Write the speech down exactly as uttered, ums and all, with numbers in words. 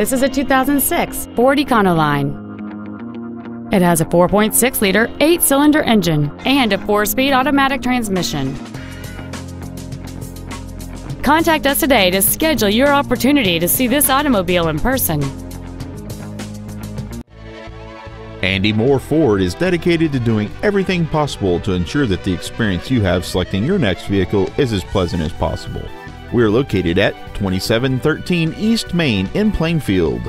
This is a two thousand six Ford Econoline. It has a four point six liter eight-cylinder engine and a four-speed automatic transmission. Contact us today to schedule your opportunity to see this automobile in person. Andy Mohr Ford is dedicated to doing everything possible to ensure that the experience you have selecting your next vehicle is as pleasant as possible. We are located at twenty-seven thirteen East Main in Plainfield.